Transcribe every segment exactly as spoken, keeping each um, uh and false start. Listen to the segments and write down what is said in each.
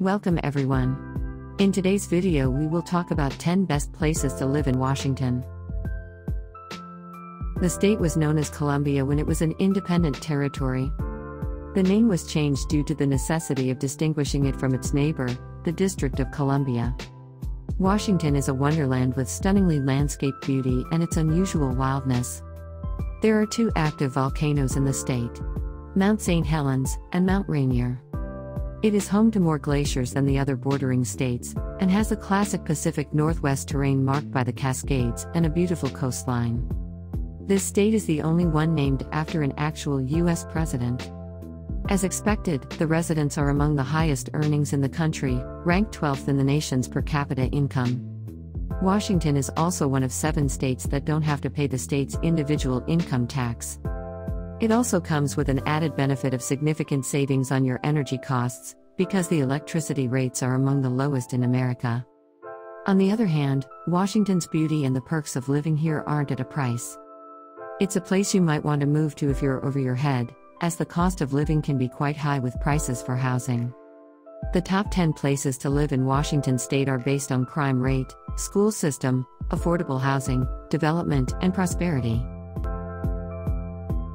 Welcome everyone. In today's video we will talk about ten best places to live in Washington. The state was known as Columbia when it was an independent territory. The name was changed due to the necessity of distinguishing it from its neighbor, the District of Columbia. Washington is a wonderland with stunningly landscaped beauty and its unusual wildness. There are two active volcanoes in the state, Mount Saint Helens and Mount Rainier. It is home to more glaciers than the other bordering states, and has a classic Pacific Northwest terrain marked by the Cascades and a beautiful coastline. This state is the only one named after an actual U S president. As expected, the residents are among the highest earnings in the country, ranked twelfth in the nation's per capita income. Washington is also one of seven states that don't have to pay the state's individual income tax. It also comes with an added benefit of significant savings on your energy costs, because the electricity rates are among the lowest in America. On the other hand, Washington's beauty and the perks of living here aren't at a price. It's a place you might want to move to if you're over your head, as the cost of living can be quite high with prices for housing. The top ten places to live in Washington state are based on crime rate, school system, affordable housing, development, and prosperity.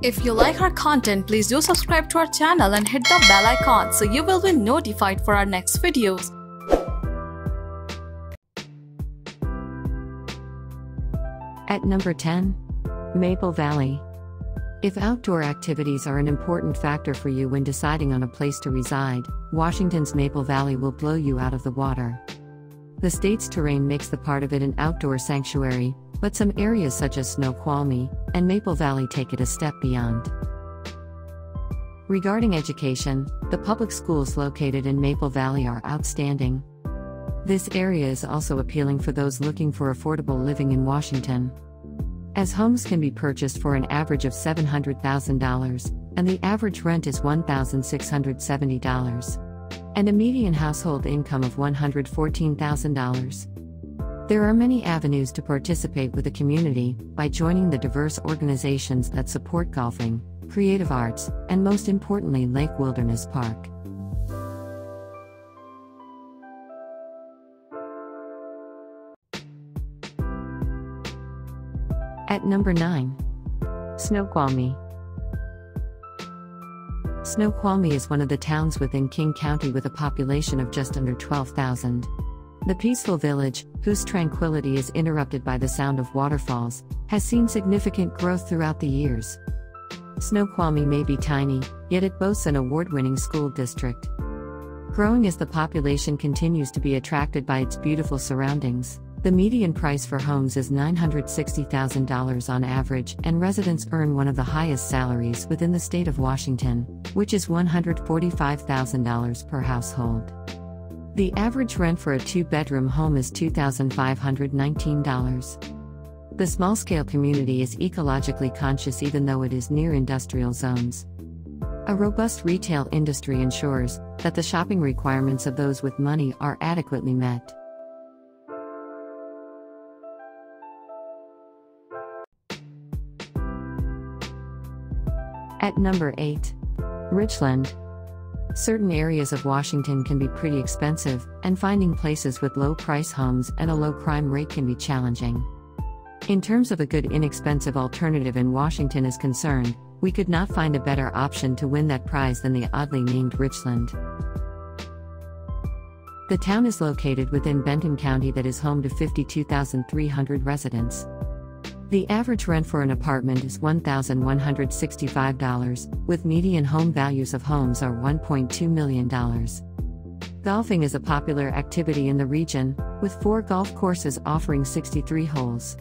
If you like our content, please do subscribe to our channel and hit the bell icon so you will be notified for our next videos. At number ten, Maple Valley. If outdoor activities are an important factor for you when deciding on a place to reside, Washington's Maple Valley will blow you out of the water. The state's terrain makes the part of it an outdoor sanctuary, but some areas such as Snoqualmie and Maple Valley take it a step beyond. Regarding education, the public schools located in Maple Valley are outstanding. This area is also appealing for those looking for affordable living in Washington, as homes can be purchased for an average of seven hundred thousand dollars, and the average rent is one thousand six hundred seventy dollars, and a median household income of one hundred fourteen thousand dollars. There are many avenues to participate with the community by joining the diverse organizations that support golfing, creative arts, and most importantly Lake Wilderness Park. At number nine, Snoqualmie. Snoqualmie is one of the towns within King County with a population of just under twelve thousand. The peaceful village, whose tranquility is interrupted by the sound of waterfalls, has seen significant growth throughout the years. Snoqualmie may be tiny, yet it boasts an award-winning school district, growing as the population continues to be attracted by its beautiful surroundings. The median price for homes is nine hundred sixty thousand dollars on average, and residents earn one of the highest salaries within the state of Washington, which is one hundred forty-five thousand dollars per household. The average rent for a two-bedroom home is two thousand five hundred nineteen dollars. The small-scale community is ecologically conscious even though it is near industrial zones. A robust retail industry ensures that the shopping requirements of those with money are adequately met. At number eight, Richland. Certain areas of Washington can be pretty expensive, and finding places with low-price homes and a low crime rate can be challenging. In terms of a good inexpensive alternative in Washington is concerned, we could not find a better option to win that prize than the oddly named Richland. The town is located within Benton County that is home to fifty-two thousand three hundred residents. The average rent for an apartment is one thousand one hundred sixty-five dollars, with median home values of homes are one point two million dollars. Golfing is a popular activity in the region, with four golf courses offering sixty-three holes.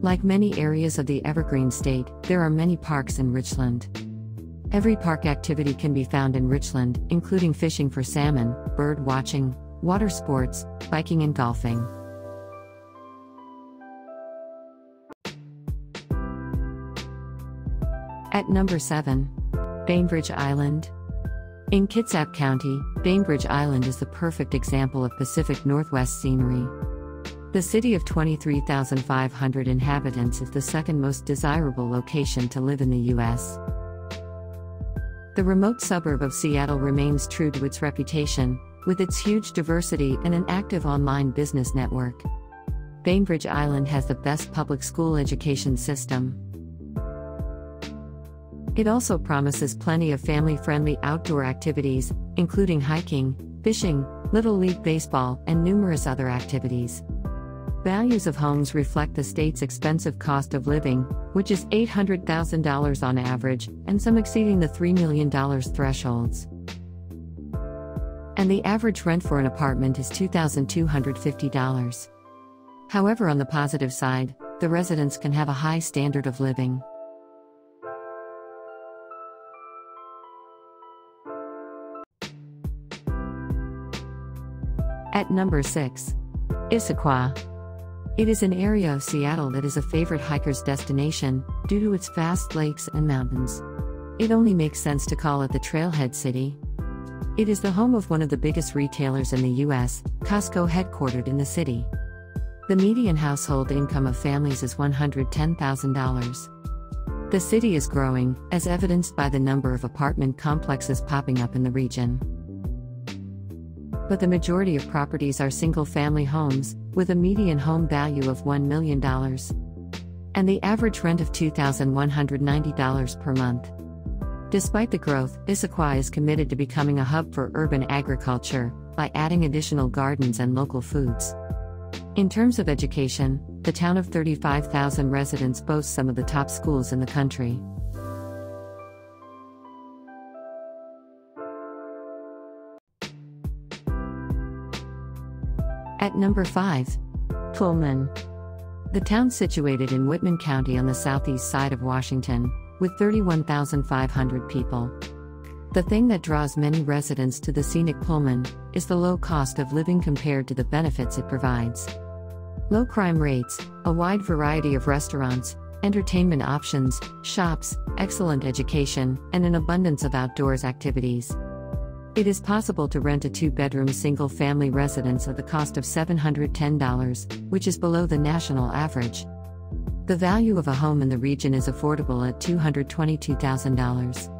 Like many areas of the Evergreen State, there are many parks in Richland. Every park activity can be found in Richland, including fishing for salmon, bird watching, water sports, biking and golfing. At number seven, Bainbridge Island. In Kitsap County, Bainbridge Island is the perfect example of Pacific Northwest scenery. The city of twenty-three thousand five hundred inhabitants is the second most desirable location to live in the U S The remote suburb of Seattle remains true to its reputation, with its huge diversity and an active online business network. Bainbridge Island has the best public school education system. It also promises plenty of family-friendly outdoor activities, including hiking, fishing, Little League baseball, and numerous other activities. Values of homes reflect the state's expensive cost of living, which is eight hundred thousand dollars on average, and some exceeding the three million dollars thresholds. And the average rent for an apartment is two thousand two hundred fifty dollars. However, on the positive side, the residents can have a high standard of living. At number six, Issaquah. It is an area of Seattle that is a favorite hiker's destination due to its vast lakes and mountains. It only makes sense to call it the Trailhead City. It is the home of one of the biggest retailers in the U S, Costco, headquartered in the city. The median household income of families is one hundred ten thousand dollars. The city is growing, as evidenced by the number of apartment complexes popping up in the region. But the majority of properties are single-family homes, with a median home value of one million dollars. And the average rent of two thousand one hundred ninety dollars per month. Despite the growth, Issaquah is committed to becoming a hub for urban agriculture, by adding additional gardens and local foods. In terms of education, the town of thirty-five thousand residents boasts some of the top schools in the country. At number five, Pullman. The town, situated in Whitman County on the southeast side of Washington, with thirty-one thousand five hundred people. The thing that draws many residents to the scenic Pullman is the low cost of living compared to the benefits it provides. Low crime rates, a wide variety of restaurants, entertainment options, shops, excellent education, and an abundance of outdoors activities. It is possible to rent a two-bedroom single-family residence at the cost of seven hundred ten dollars, which is below the national average. The value of a home in the region is affordable at two hundred twenty-two thousand dollars.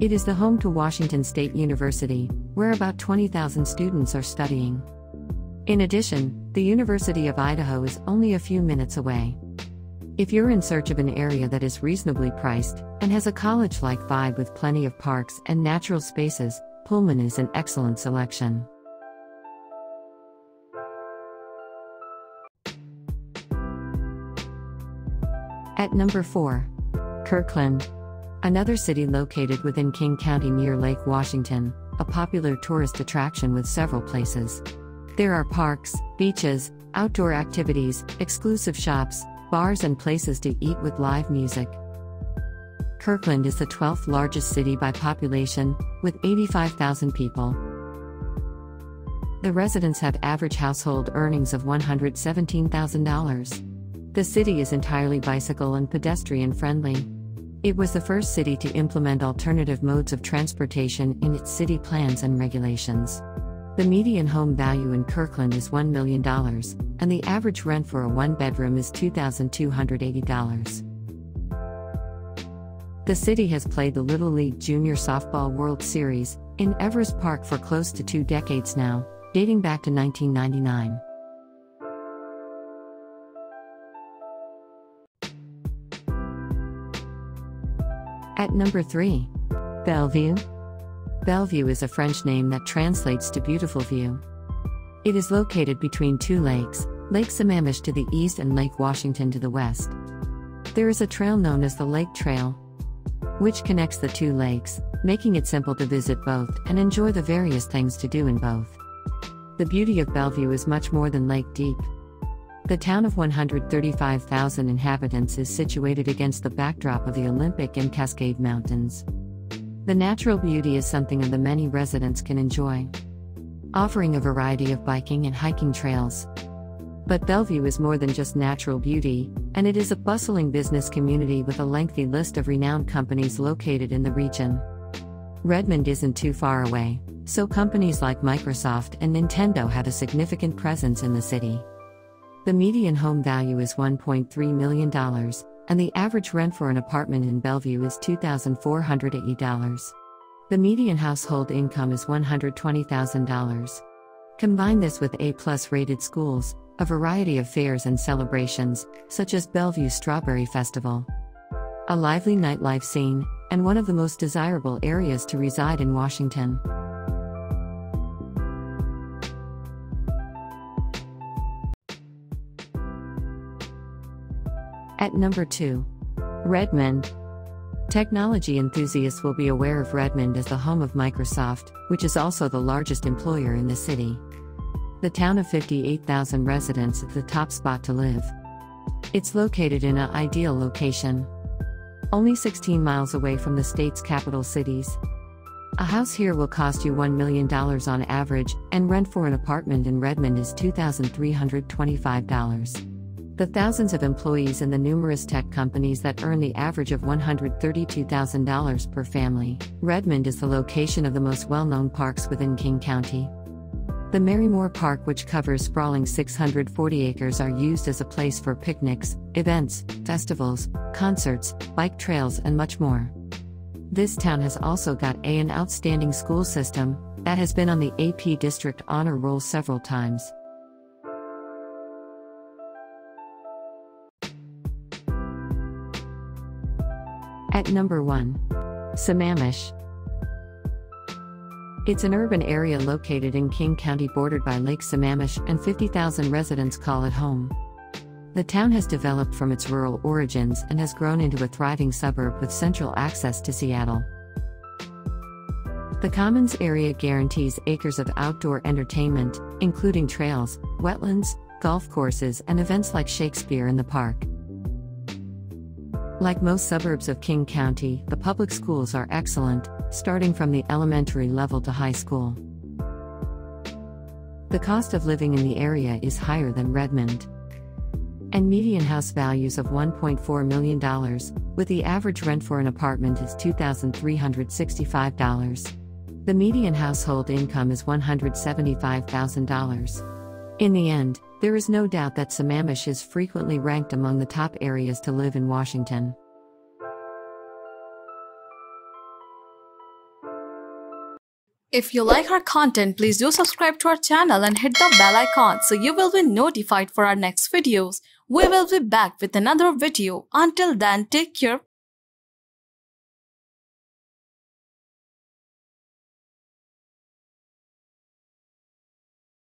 It is the home to Washington State University, where about twenty thousand students are studying. In addition, the University of Idaho is only a few minutes away. If you're in search of an area that is reasonably priced and has a college-like vibe with plenty of parks and natural spaces, Pullman is an excellent selection. At number four, Kirkland. Another city located within King County near Lake Washington, a popular tourist attraction with several places. There are parks, beaches, outdoor activities, exclusive shops, bars, and places to eat with live music. Kirkland is the twelfth largest city by population, with eighty-five thousand people. The residents have average household earnings of one hundred seventeen thousand dollars. The city is entirely bicycle and pedestrian friendly. It was the first city to implement alternative modes of transportation in its city plans and regulations. The median home value in Kirkland is one million dollars, and the average rent for a one-bedroom is two thousand two hundred eighty dollars. The city has played the Little League Junior Softball World Series in Everest Park for close to two decades now, dating back to nineteen ninety-nine. At number three, Bellevue. Bellevue is a French name that translates to beautiful view. It is located between two lakes, Lake Sammamish to the east and Lake Washington to the west. There is a trail known as the Lake Trail, which connects the two lakes, making it simple to visit both and enjoy the various things to do in both. The beauty of Bellevue is much more than Lake Deep. The town of one hundred thirty-five thousand inhabitants is situated against the backdrop of the Olympic and Cascade Mountains. The natural beauty is something of the many residents can enjoy, offering a variety of biking and hiking trails. But Bellevue is more than just natural beauty, and it is a bustling business community with a lengthy list of renowned companies located in the region. Redmond isn't too far away, so companies like Microsoft and Nintendo have a significant presence in the city. The median home value is one point three million dollars, and the average rent for an apartment in Bellevue is two thousand four hundred eighty dollars. The median household income is one hundred twenty thousand dollars. Combine this with A-plus rated schools, a variety of fairs and celebrations, such as Bellevue Strawberry Festival. A lively nightlife scene, and one of the most desirable areas to reside in Washington. At number two. Redmond. Technology enthusiasts will be aware of Redmond as the home of Microsoft, which is also the largest employer in the city. The town of fifty-eight thousand residents is the top spot to live. It's located in an ideal location. Only sixteen miles away from the state's capital cities. A house here will cost you one million dollars on average, and rent for an apartment in Redmond is two thousand three hundred twenty-five dollars. The thousands of employees in the numerous tech companies that earn the average of one hundred thirty-two thousand dollars per family, Redmond is the location of the most well-known parks within King County. The Merrymore Park, which covers sprawling six hundred forty acres, are used as a place for picnics, events, festivals, concerts, bike trails and much more. This town has also got a, an outstanding school system that has been on the A P District Honor Roll several times. At number one. Sammamish. It's an urban area located in King County bordered by Lake Sammamish, and fifty thousand residents call it home. The town has developed from its rural origins and has grown into a thriving suburb with central access to Seattle. The Commons area guarantees acres of outdoor entertainment, including trails, wetlands, golf courses, and events like Shakespeare in the Park. Like most suburbs of King County, the public schools are excellent, starting from the elementary level to high school. The cost of living in the area is higher than Redmond. And median house values of one point four million dollars, with the average rent for an apartment is two thousand three hundred sixty-five dollars. The median household income is one hundred seventy-five thousand dollars. In the end, there is no doubt that Sammamish is frequently ranked among the top areas to live in Washington. If you like our content, please do subscribe to our channel and hit the bell icon so you will be notified for our next videos. We will be back with another video. Until then, take care.